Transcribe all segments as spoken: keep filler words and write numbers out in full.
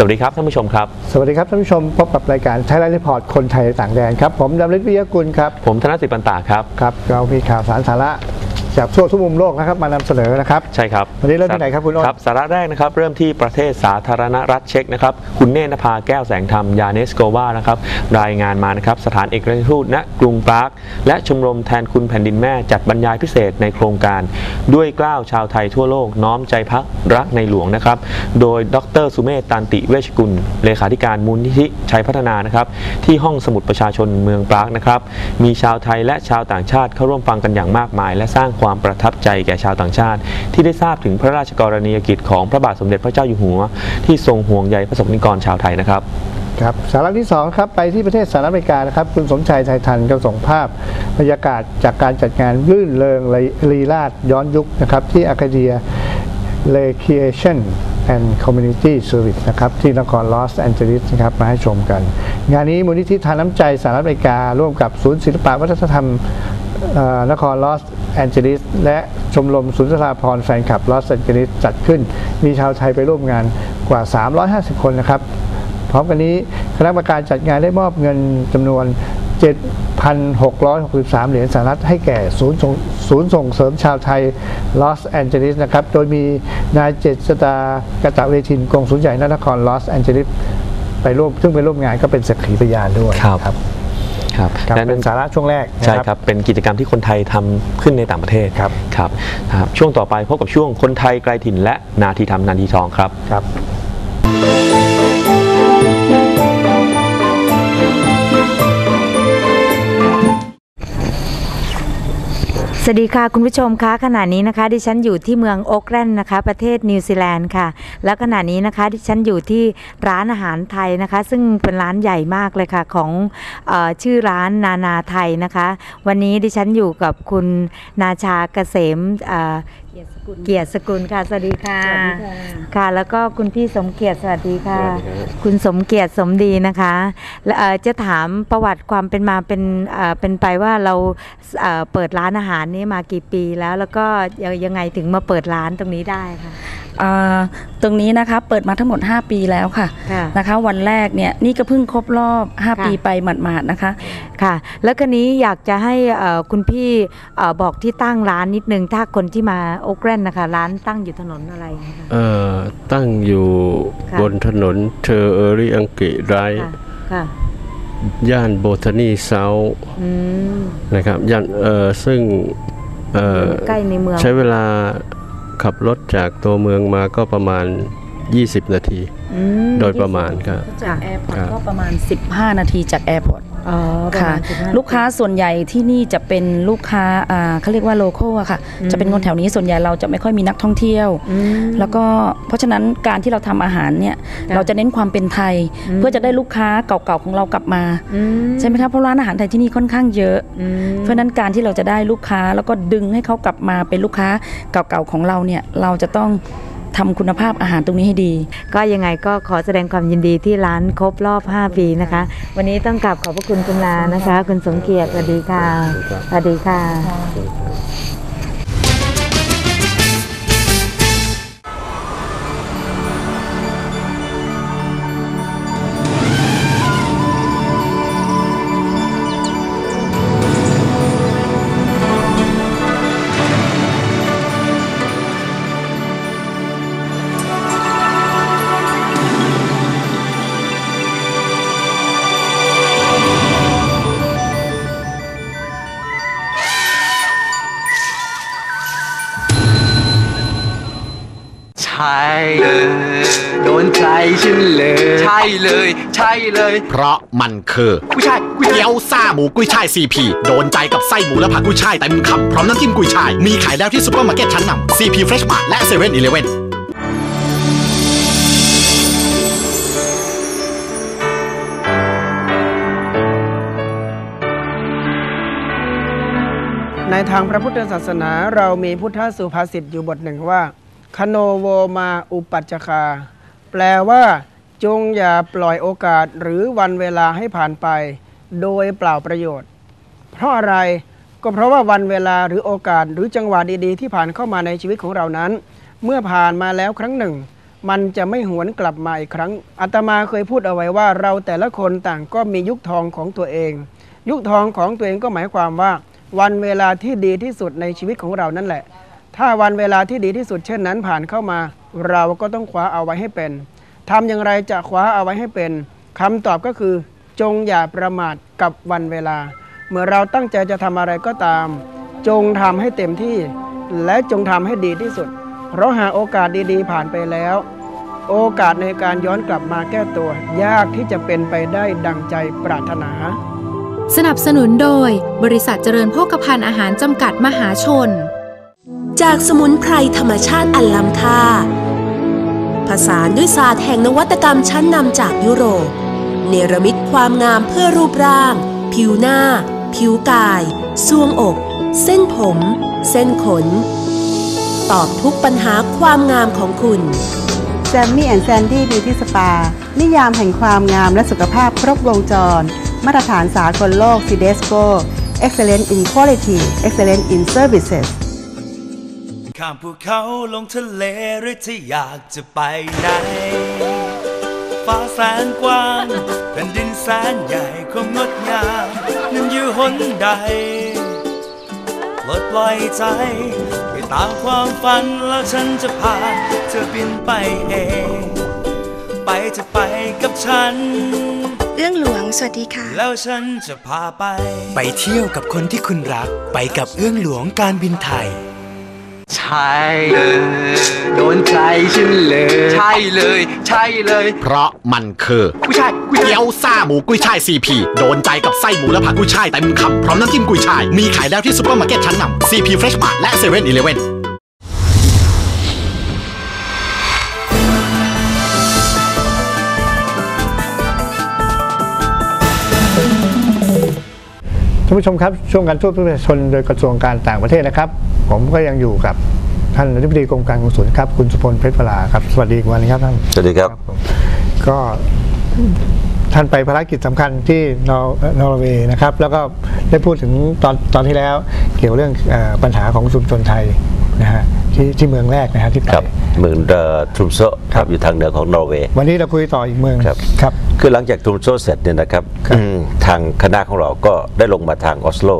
สวัสดีครับท่านผู้ชมครับสวัสดีครับท่านผู้ชมพบกับรายการไทยแลนด์รีพอร์ตคนไทยต่างแดนครับผมดำริศวิยกุลครับผมธนสิทธิ์ ปานตาครับครับเรามีข่าวสารสาระจากทั่วทุกมุมโลกนะครับมานำเสนอนะครับใช่ครับวันนี้เริ่มที่ไหนครับคุณอ้นครับสาระแรกนะครับเริ่มที่ประเทศสาธารณรัฐเช็กนะครับคุณเนตรนภาแก้วแสงธรรมยาเนสโกวานะครับรายงานมานะครับสถานเอกอัครราชทูตณกรุงปรากและชมรมแทนคุณแผ่นดินแม่จัดบรรยายพิเศษในโครงการด้วยเกล้าชาวไทยทั่วโลกน้อมใจพักรักในหลวงนะครับโดยดร.สุเมธ ตันติเวชกุลเลขาธิการมูลนิธิชัยพัฒนานะครับที่ห้องสมุดประชาชนเมืองปรากนะครับมีชาวไทยและชาวต่างชาติเข้าร่วมฟังกันอย่างมากมายและสร้างความประทับใจแก่ชาวต่างชาติที่ได้ทราบถึงพระราชกรณียกิจของพระบาทสมเด็จพระเจ้าอยู่หัวที่ทรงห่วงใยประสบนิกรชาวไทยนะครับครับสาระที่สองครับไปที่ประเทศสหรัฐอเมริกานะครับคุณสมชัยชัยทันก็ส่งภาพบรรยากาศจากการจัดงานรื่นเริงลีลาศย้อนยุคนะครับที่อาคาเดียRecreation and Community Service นะครับที่นครลอสแอนเจลิสนะครับมาให้ชมกันงานนี้มูลนิธิทานน้ำใจสหรัฐอเมริการ่วมกับศูนย์ศิลปวัฒนธรรมนครลอสแอนเจลิสและชมรมสุนทราภรณ์แฟนคลับลอสแอนเจลิสจัดขึ้นมีชาวไทยไปร่วมงานกว่า สามร้อยห้าสิบ คนนะครับพร้อมกันนี้คณะกรรมการจัดงานได้มอบเงินจำนวน เจ็ดพันหกร้อยหกสิบสาม เหรียญสหรัฐให้แก่ศูนย์ส่งเสริมชาวไทยลอสแอนเจลิสนะครับโดยมีนายเจษฎากตเวทินกงสุลใหญ่นครลอสแอนเจลิสไปร่วมซึ่งไปร่วมงานก็เป็นสักขีพยานด้วยครับนั่นเป็นสาระช่วงแรกใช่ครับเป็นกิจกรรมที่คนไทยทำขึ้นในต่างประเทศครับครับช่วงต่อไปพบกับช่วงคนไทยไกลถิ่นและนาทีทำนาทีทองครับครับสวัสดีค่ะคุณผู้ชมคะขณะนี้นะคะดิฉันอยู่ที่เมืองโอ๊คแลนด์นะคะประเทศนิวซีแลนด์ค่ะและขณะนี้นะคะดิฉันอยู่ที่ร้านอาหารไทยนะคะซึ่งเป็นร้านใหญ่มากเลยค่ะของเอ่อชื่อร้านนานาไทยนะคะวันนี้ดิฉันอยู่กับคุณนาชาเกษมเกียรติสกุลเกียรติสกุลค่ะสวัสดีค่ะค่ะแล้วก็คุณพี่สมเกียรติสวัสดีค่ะคุณสมเกียรติสมดีนะคะและจะถามประวัติความเป็นมาเป็นเป็นไปว่าเราเปิดร้านอาหารนี้มากี่ปีแล้วแล้วก็ยังไงถึงมาเปิดร้านตรงนี้ได้ค่ะตรงนี้นะคะเปิดมาทั้งหมดห้าปีแล้วค่ะนะคะวันแรกเนี่ยนี่ก็เพิ่งครบรอบห้าปีไปหมาดๆนะคะค่ะแล้วก็นี้อยากจะให้คุณพี่บอกที่ตั้งร้านนิดนึงถ้าคนที่มาโอ๊คแลนด์นะคะร้านตั้งอยู่ถนนอะไรนะคะเอ่อตั้งอยู่บนถนนเทอร์เอริอังกิไรค่ะย่านโบทานีเซาท์นะครับย่านเอ่อซึ่งเอ่อใกล้ในเมืองใช้เวลาขับรถจากตัวเมืองมาก็ประมาณยี่สิบนาทีโดยประมาณครับจากแอร์พอร์ตก็ประมาณสิบห้านาทีจากแอร์พอร์ตค่ะลูกค้าส่วนใหญ่ที่นี่จะเป็นลูกค้าเขาเรียกว่าโลคอลค่ะจะเป็นคนแถวนี้ส่วนใหญ่เราจะไม่ค่อยมีนักท่องเที่ยวแล้วก็เพราะฉะนั้นการที่เราทำอาหารเนี่ยเราจะเน้นความเป็นไทยเพื่อจะได้ลูกค้าเก่าๆของเรากลับมาใช่ไหมคะเพราะร้านอาหารไทยที่นี่ค่อนข้างเยอะเพราะฉะนั้นการที่เราจะได้ลูกค้าแล้วก็ดึงให้เขากลับมาเป็นลูกค้าเก่าๆของเราเนี่ยเราจะต้องทำคุณภาพอาหารตรงนี้ให้ดีก็ยังไงก็ขอแสดงความยินดีที่ร้านครบรอบห้าปีนะคะวันนี้ต้องกราบขอบพระคุณคุณลานะคะคุณสมเกียรติสวัสดีค่ะสวัสดีค่ะโดนใจฉันเลยใช่เลยใช่เลยเพราะมันคือกุ้ยช่ายกุ้ยเตี๋ยวซ่าหมูกุ้ยช่าย ซี พี โดนใจกับไส้หมูและผักกุ้ยช่ายแต่มึงคำพร้อมน้ำจิ้มกุ้ยช่ายมีขายแล้วที่ซุปเปอร์มาร์เก็ตชั้นนำ ซี พี Freshmart และ เซเว่นอีเลฟเว่นในทางพระพุทธศาสนาเรามีพุทธสุภาษิตอยู่บทหนึ่งว่าคโนโวมาอุปัจจคาแปลว่าจงอย่าปล่อยโอกาสหรือวันเวลาให้ผ่านไปโดยเปล่าประโยชน์เพราะอะไรก็เพราะว่าวันเวลาหรือโอกาสหรือจังหวะดีๆที่ผ่านเข้ามาในชีวิตของเรานั้นเมื่อผ่านมาแล้วครั้งหนึ่ง มันจะไม่หวนกลับมาอีกครั้งอาตมาเคยพูดเอาไว้ว่าเราแต่ละคนต่างก็มียุคทองของตัวเองยุคทองของตัวเองก็หมายความว่าวันเวลาที่ดีที่สุดในชีวิตของเรานั่นแหละถ้าวันเวลาที่ดีที่สุดเช่นนั้นผ่านเข้ามาเราก็ต้องคว้าเอาไว้ให้เป็นทำอย่างไรจะคว้าเอาไว้ให้เป็นคำตอบก็คือจงอย่าประมาทกับวันเวลาเมื่อเราตั้งใจจะทำอะไรก็ตามจงทำให้เต็มที่และจงทำให้ดีที่สุดเพราะหากโอกาสดีๆผ่านไปแล้วโอกาสในการย้อนกลับมาแก้ตัวยากที่จะเป็นไปได้ดังใจปรารถนาสนับสนุนโดยบริษัทเจริญโภคภัณฑ์อาหารจำกัดมหาชนจากสมุนไพรธรรมชาติอันล้ำค่าผสานด้วยศาสตร์แห่งนวัตกรรมชั้นนำจากยุโรปเนรมิตความงามเพื่อรูปร่างผิวหน้าผิวกายซวงอกเส้นผมเส้นขนตอบทุกปัญหาความงามของคุณแซมมี่แอนด์แซนดี้บิวตี้สปานิยามแห่งความงามและสุขภาพครบวงจรมาตรฐานสากลโลก ซี ดี อี เอส ซี โอ Excellent in Quality Excellent in Services ข้ามภูเขาลงทะเลหรือที่อยากจะไปไหนฟ้าแสนกว้างแผ่นดินแสนใหญ่ความงดงามนั้นอยู่หนใดปลดปล่อยใจไปตามความฝันแล้วฉันจะพาเธอบินไปเองไปจะไปกับฉันเอื้องหลวงสวัสดีค่ะแล้วฉันจะพาไปไปเที่ยวกับคนที่คุณรักไปกับเอื้องหลวงการบินไทยใช่เลยโดนใจฉันเลยใช่เลยใช่เลยเพราะมันคือกุ้ยช่ายกุ้ยเตี๋ยวซ่าหมูกุ้ยช่าย ซี พี โดนใจกับไส้หมูและผักกุ้ยช่ายเต็มคำพร้อมน้ำจิ้มกุ้ยช่ายมีขายแล้วที่ซุปเปอร์มาร์เก็ตชั้นนำ ซี พี Freshmart และ เซเว่นอีเลฟเว่นท่านผู้ชมครับช่วงการทูตเพื่อประชาชนโดยกระทรวงการต่างประเทศนะครับผมก็ยังอยู่กับท่านอธิบดีกรมการกงสุลครับคุณสุพลเพชรพลาครับสวัสดีวันนี้ครับท่านสวัสดีครับก็ท่านไปภารกิจสำคัญที่นอร์เวย์นะครับแล้วก็ได้พูดถึงตอนตอนที่แล้วเกี่ยวเรื่องปัญหาของชุมชนไทยนะฮะที่ที่เมืองแรกนะฮะที่ไปเมืองทรูมโซครับอยู่ทางเหนือของนอร์เวย์วันนี้เราคุยต่ออีกเมืองครับครับคือหลังจากทรูมโซเสร็จเนี่ยนะครับทางคณะของเราก็ได้ลงมาทางออสโล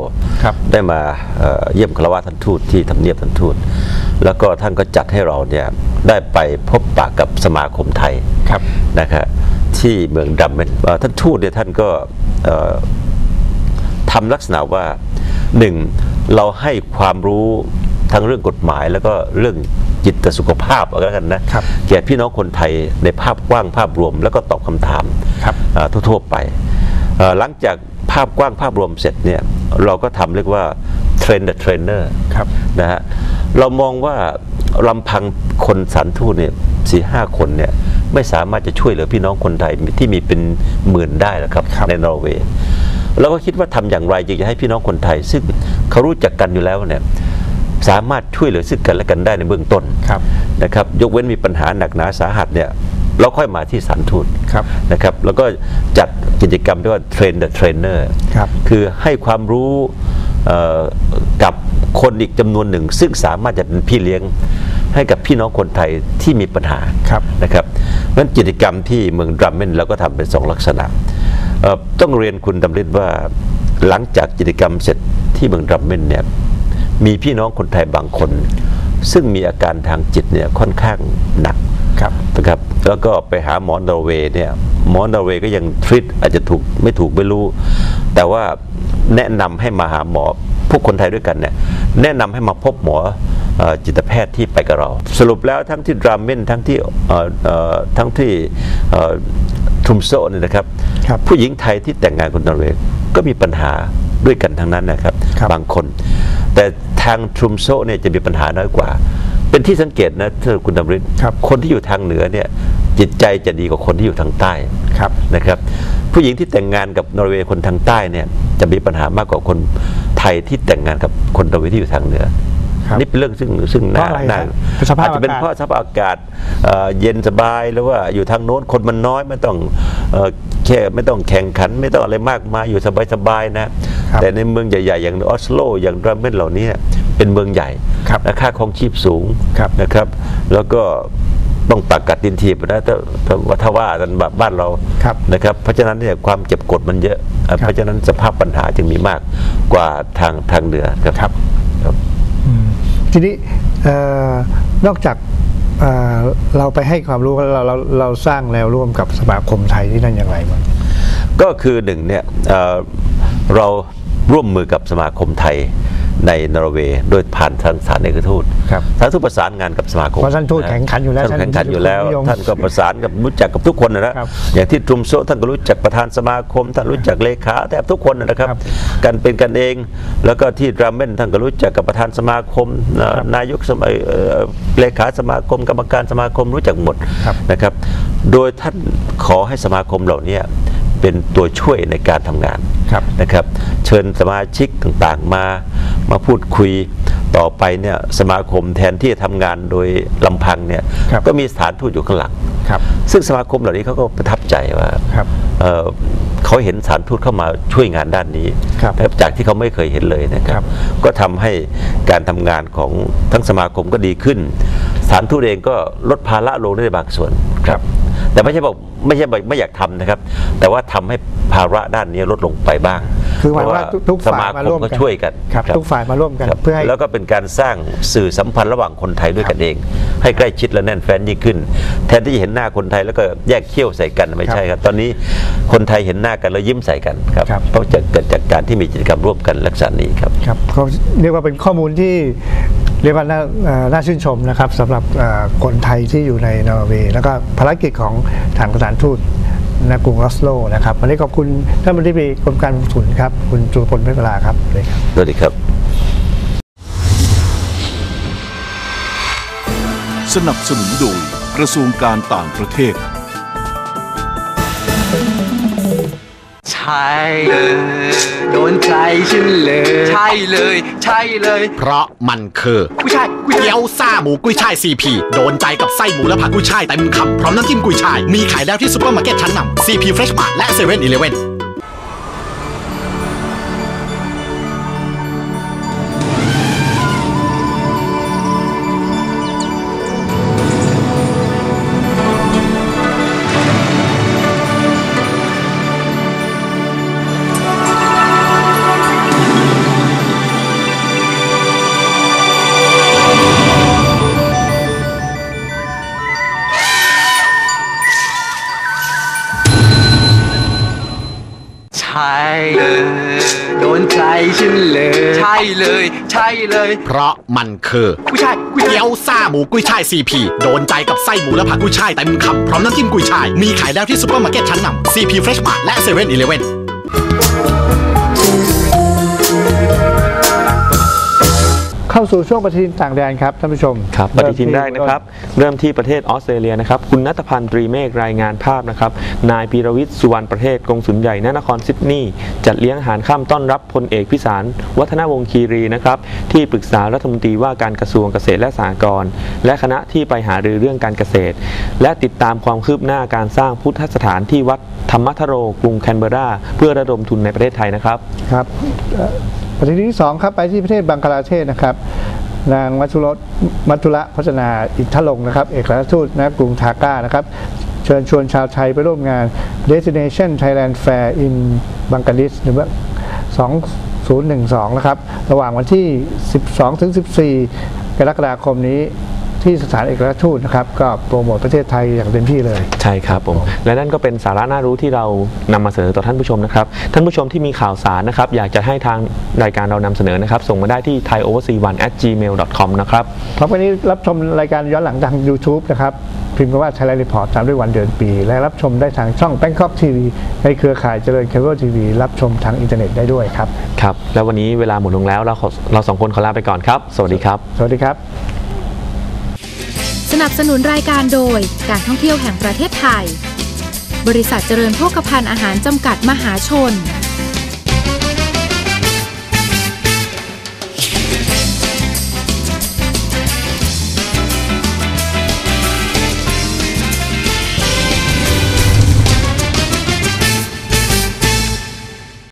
ได้มาเยี่ยมคารวะท่านทูตที่ทำเนียบท่านทูตแล้วก็ท่านก็จัดให้เราเนี่ยได้ไปพบปะกับสมาคมไทยนะครับที่เมืองดัมเมนท่านทูตเนี่ยท่านก็ทำลักษณะว่าหนึ่งเราให้ความรู้ทั้งเรื่องกฎหมายแล้วก็เรื่องจิตสุขภาพอะไรกันนะแก่พี่น้องคนไทยในภาพกว้างภาพรวมแล้วก็ตอบคำถามทั่วๆไปหลังจากภาพกว้างภาพรวมเสร็จเนี่ยเราก็ทำเรียกว่าเทรนเดอร์เทรนเนอร์นะฮะเรามองว่าลำพังคนสันทูตเนี่ยสี่ห้าคนเนี่ยไม่สามารถจะช่วยเหลือพี่น้องคนไทยที่มีเป็นหมื่นได้นะครับในนอร์เวย์เราก็คิดว่าทำอย่างไรจึงจะให้พี่น้องคนไทยซึ่งเขารู้จักกันอยู่แล้วเนี่ยสามารถช่วยเหลือซึ่งกันและกันได้ในเบื้องต้นนะครับยกเว้นมีปัญหาหนักหนาสาหัสเนี่ยเราค่อยมาที่สถานทูตนะครับแล้วก็จัดกิจกรรมที่ว่าเทรนเดอร์เทรนเนอร์คือให้ความรู้กับคนอีกจำนวนหนึ่งซึ่งสามารถจะเป็นพี่เลี้ยงให้กับพี่น้องคนไทยที่มีปัญหานะครับนั้นกิจกรรมที่เมืองดรัมเมนเราก็ทำเป็นสองลักษณะต้องเรียนคุณดำริศว่าหลังจากกิจกรรมเสร็จที่เมืองดรัมเมนเนี่ยมีพี่น้องคนไทยบางคนซึ่งมีอาการทางจิตเนี่ยค่อนข้างหนักนะครับแล้วก็ไปหาหมอนอร์เวย์เนี่ยหมอนอร์เวย์ก็ยังทรีตอาจจะถูกไม่ถูกไม่รู้แต่ว่าแนะนำให้มาหาหมอพวกคนไทยด้วยกันเนี่ยแนะนำให้มาพบหมอจิตแพทย์ที่ไปกับเราสรุปแล้วทั้งที่ดรัมเมนทั้งที่ทั้งที่ทรูมโซเนี่ยนะครับผู้หญิงไทยที่แต่งงานคนนอร์เวย์ก็มีปัญหาด้วยกันทั้งนั้นนะครับบางคนแต่ทางทรูมโซเนี่ยจะมีปัญหาน้อยกว่าเป็นที่สังเกตนะคุณดำริศ ค, คนที่อยู่ทางเหนือเนี่ยจิตใจจะดีกว่าคนที่อยู่ทางใต้นะครับผู้หญิงที่แต่งงานกับนอร์เวย์คนทางใต้เนี่ยจะมีปัญหามากกว่าคนไทยที่แต่งงานกับคนนอร์เวย์ที่อยู่ทางเหนือนี่เป็นเรื่องซึ่งซึ่งน่าอาจจะเป็นเพราะสภาพอากาศเย็นสบายหรือว่าอยู่ทางโน้นคนมันน้อยไม่ต้องแค่ไม่ต้องแข่งขันไม่ต้องอะไรมากมายอยู่สบายๆนะแต่ในเมืองใหญ่ๆอย่างออสโลอย่างดรัมเมนเหล่านี้เป็นเมืองใหญ่ค่าครองชีพสูงนะครับแล้วก็ ต้องปากกัดดินถีบนะถ้าถ้าว่ากันบ้านเรานะครับเพราะฉะนั้นเนี่ยความเจ็บกดมันเยอะเพราะฉะนั้นสภาพปัญหาจึงมีมากกว่าทางทางเหนือครับทีนี้นอกจากเราไปให้ความรู้เราเราเราสร้างแนวร่วมกับสมาคมไทยที่นั่นอย่างไรบ้างก็คือหนึ่งเนี่ยเราร่วมมือกับสมาคมไทยในนอร์เวย์โดยผ่านทางสถานเอกทูตสถานทูตประสานงานกับสมาคมเพราะท่านทูตแข่งขันอยู่แล้วท่านแข่งขันอยู่แล้วท่านก็ประสานกับรู้จักกับทุกคนนะอย่างที่ทุมโซท่านก็รู้จักประธานสมาคมท่านรู้จักเลขาแทบทุกคนนะครับกันเป็นกันเองแล้วก็ที่ดราม่นท่านก็รู้จักกับประธานสมาคมนายกสมัยเลขาสมาคมกรรมการสมาคมรู้จักหมดนะครับโดยท่านขอให้สมาคมเหล่านี้เป็นตัวช่วยในการทำงานนะครับเชิญสมาชิกต่างๆมามาพูดคุยต่อไปเนี่ยสมาคมแทนที่จะทำงานโดยลำพังเนี่ยก็มีสถานทูตอยู่ข้างหลังซึ่งสมาคมเหล่านี้เขาก็ประทับใจว่าเขาเห็นสถานทูตเข้ามาช่วยงานด้านนี้จากที่เขาไม่เคยเห็นเลยนะครับก็ทำให้การทำงานของทั้งสมาคมก็ดีขึ้นสถานทูตเองก็ลดภาระลงได้บางส่วนแต่ไม่ใช่บอกไม่ใช่ไม่อยากทำนะครับแต่ว่าทำให้ภาระด้านนี้ลดลงไปบ้างคือหมายว่าทุกฝ่ายมาร่วมกันช่วยกันทุกฝ่ายมาร่วมกันเพื่อแล้วก็เป็นการสร้างสื่อสัมพันธ์ระหว่างคนไทยด้วยกันเองให้ใกล้ชิดและแน่นแฟ้นยิ่งขึ้นแทนที่จะเห็นหน้าคนไทยแล้วก็แยกเขี้ยวใส่กันไม่ใช่ครับตอนนี้คนไทยเห็นหน้ากันแล้วยิ้มใส่กันครับเพราะจะเกิดจากการที่มีกิจกรรมร่วมกันลักษณะนี้ครับครับเขาเรียกว่าเป็นข้อมูลที่เรียกว่าน่าชื่นชมนะครับสำหรับคนไทยที่อยู่ในนอร์เวย์แล้วก็ภารกิจของทางสถานทูตณกรุงออสโลนะครับวันนี้ขอบคุณท่านอธิบดีกรมการกงสุลครับคุณจุลพลเมฆลาครับเลยครับสวัสดีครับสนับสนุนโดยกระทรวงการต่างประเทศใช่เลยโดนใจฉันเลยใช่เลยใช่เลยเพราะมันคือกุยช่ายกุยเตี๋ยวซ่าหมูกุยช่าย ซี พี โดนใจกับไส้หมูและผักกุยช่ายเต็มคำพร้อมน้ำจิ้มกุยช่ายมีขายแล้วที่ซุปเปอร์มาร์เก็ตชั้นนำ ซี พี Freshmart และ เซเว่นอีเลฟเว่นโดนใจฉันเลยใช่เลยใช่เลยเพราะมันคือกุยช่ายกุยเตี๋ยวซ่าหมูกุยช่าย ซี พี โดนใจกับไส้หมูและผักกุยช่ายเต็มคำพร้อมน้ำจิ้มกุยช่ายมีขายแล้วที่ซุปเปอร์มาร์เก็ตชั้นนำ ซี พี Freshmart และ เซเว่นอีเลฟเว่นเข้าสู่ช่วงปฏิทินต่างแดนครับท่านผู้ชมครับปฏิทินแรกนะครับเริ่มที่ประเทศออสเตรเลียนะครับคุณณัฐพันธ์ตรีเมฆรายงานภาพนะครับนายปีรวิทย์สุวรรณประเทศกงสุลใหญ่ณนครซิดนีย์จัดเลี้ยงอาหารค่ำต้อนรับพลเอกพิสารวัฒนวงศ์คีรีนะครับที่ปรึกษารัฐมนตรีว่าการกระทรวงเกษตรและสหกรณ์และคณะที่ไปหารือเรื่องการเกษตรและติดตามความคืบหน้าการสร้างพุทธสถานที่วัดธรรมทโรกรุงแคนเบอร์ราเพื่อระดมทุนในประเทศไทยนะครับครับประเทศที่สองครับไปที่ประเทศบังกลาเทศนะครับนางมัทุรมัทุระพัฒนาอิทธลงนะครับเอกอัครราชทูตณกรุงทาก้านะครับเชิญชวนชาวไทยไปร่วมงาน Destination Thailand Fair in Bangladesh หรือว่าสองพันสิบสองนะครับระหว่างวันที่ สิบสองถึงสิบสี่ กรกฎาคมนี้ที่สถานเอกอัครราชทูตนะครับก็โปรโมทประเทศไทยอย่างเต็มที่เลยใช่ครับผมและนั่นก็เป็นสาระน่ารู้ที่เรานำมาเสนอต่อท่านผู้ชมนะครับท่านผู้ชมที่มีข่าวสารนะครับอยากจะให้ทางรายการเรานำเสนอนะครับส่งมาได้ที่ ไทยโอเวอร์ซีวัน แอท จีเมล ดอท คอม นะครับครับวันนี้รับชมรายการย้อนหลังทาง ยูทูบ นะครับพิมพ์คำว่า Thailand Report ตามด้วยวันเดือนปีและรับชมได้ทางช่อง Bangkok ที วี ในเครือข่ายเจริญเคเบิลทีวีรับชมทางอินเทอร์เน็ตได้ด้วยครับครับแล้ววันนี้เวลาหมดลงแล้วเราเราสองคนขอลาไปก่อนครับสวัสดีครับสวัสดีครับสนับสนุนรายการโดยการท่องเที่ยวแห่งประเทศไทยบริษัทเจริญโภคภัณฑ์อาหารจำกัดมหาชน